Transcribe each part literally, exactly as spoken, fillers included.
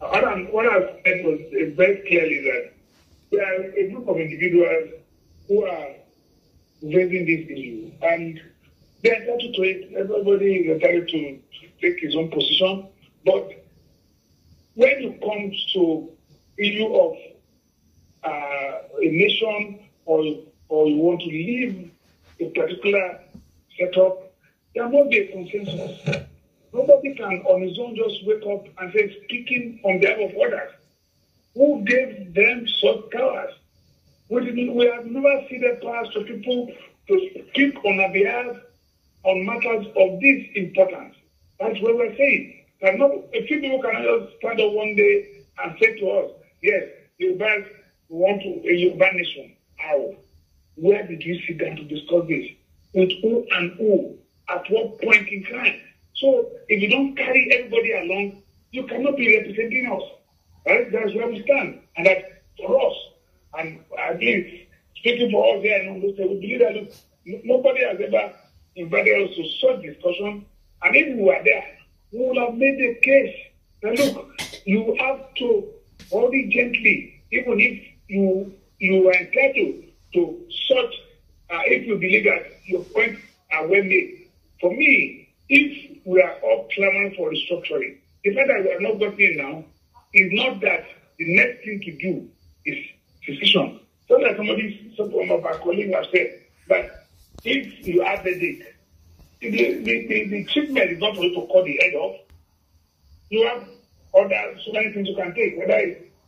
What, I'm, what I've said was uh, very clearly that there are a group of individuals who are raising this issue, and they are entitled to it. Everybody is entitled to take his own position. But when it comes to issue of uh, a nation, or or you want to leave a particular setup, there must be a consensus. Nobody can on his own just wake up and say, speaking on behalf of others, who gave them such powers? We didn't, we have never ceded powers to people to speak on our behalf on matters of this importance. That's what we're saying. That not a few people cannot just stand up one day and say to us, yes, you guys want to uh, you ban nation. How? Where did you sit down to discuss this? With who and who? At what point in time? So if you don't carry everybody along, you cannot be representing us. Right? That's where we stand. And that for us, and at least speaking for us here in Ondo, we believe that look, nobody has ever invited us to such discussion. And if we were there, we would have made a case that look, you have to hold it gently, even if you you are entitled to such, uh, if you believe that your points are well made. For me, if we are all clamoring for restructuring, the fact that we are not gotten now is not that the next thing to do is decision. So that somebody, some of our colleagues have said that if you have the date, the, the, the, the treatment is not going to cut the head off. You have other, so many things you can take. Whether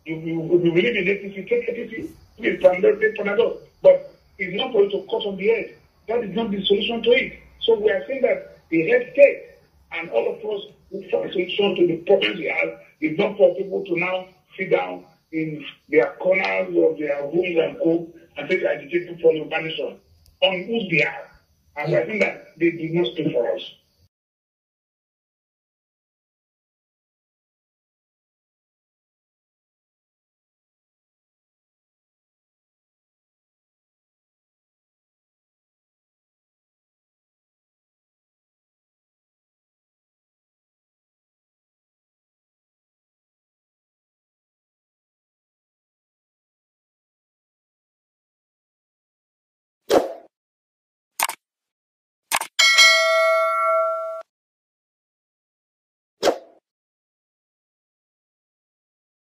you, you, you believe in it, if you take it, please take Panadol. But it's not going to cut on the head. That is not the solution to it. So we are saying that the head state and all of us who find solution to the problems we have is not for people to now sit down in their corners of their rooms and go and take agitation for your banishment on whose behalf. And I think that they did not speak for us.